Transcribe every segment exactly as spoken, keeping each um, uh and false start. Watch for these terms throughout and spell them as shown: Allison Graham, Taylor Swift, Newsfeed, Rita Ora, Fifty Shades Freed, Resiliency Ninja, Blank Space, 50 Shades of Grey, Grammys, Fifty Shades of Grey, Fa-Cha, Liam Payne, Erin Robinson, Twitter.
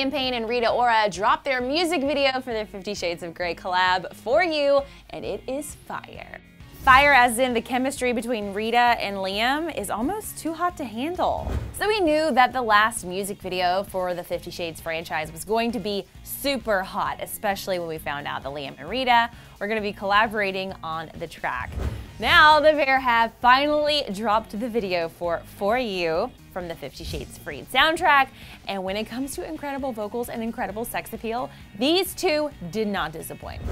Liam Payne and Rita Ora dropped their music video for their Fifty Shades of Grey collab, For You, and it is fire. Fire as in the chemistry between Rita and Liam is almost too hot to handle. So we knew that the last music video for the Fifty Shades franchise was going to be super hot, especially when we found out that Liam and Rita were going to be collaborating on the track. Now the pair have finally dropped the video for For You from the Fifty Shades Freed soundtrack, and when it comes to incredible vocals and incredible sex appeal, these two did not disappoint.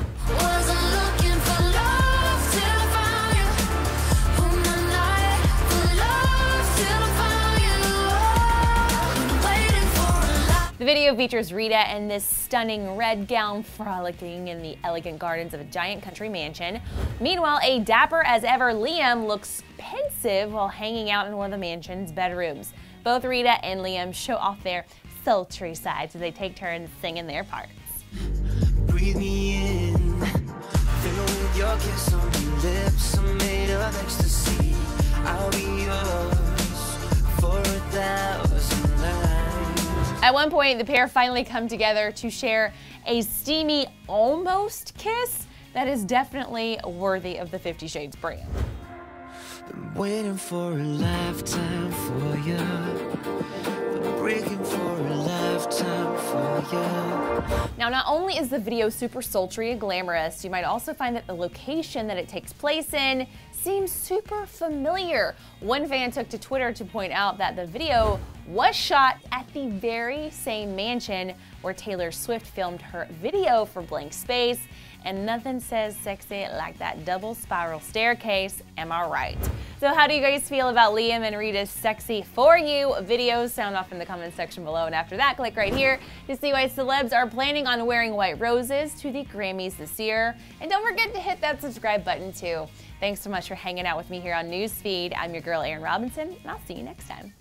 The video features Rita in this stunning red gown frolicking in the elegant gardens of a giant country mansion. Meanwhile, a dapper as ever Liam looks pensive while hanging out in one of the mansion's bedrooms. Both Rita and Liam show off their sultry sides as they take turns singing their parts. Breathe me in, fill with your kiss on your lips, I'm made of ecstasy, I'll be yours for a thousand nights. At one point, the pair finally come together to share a steamy almost kiss that is definitely worthy of the Fifty Shades brand. Been waiting for a lifetime for you. Been breaking for a lifetime for you. Now, not only is the video super sultry and glamorous, you might also find that the location that it takes place in seems super familiar. One fan took to Twitter to point out that the video was shot at the very same mansion where Taylor Swift filmed her video for Blank Space, and nothing says sexy like that double spiral staircase, am I right? So how do you guys feel about Liam and Rita's sexy For You videos? Sound off in the comments section below, and after that, click right here to see why celebs are planning on wearing white roses to the Grammys this year. And don't forget to hit that subscribe button too. Thanks so much for hanging out with me here on Newsfeed. I'm your girl, Erin Robinson, and I'll see you next time.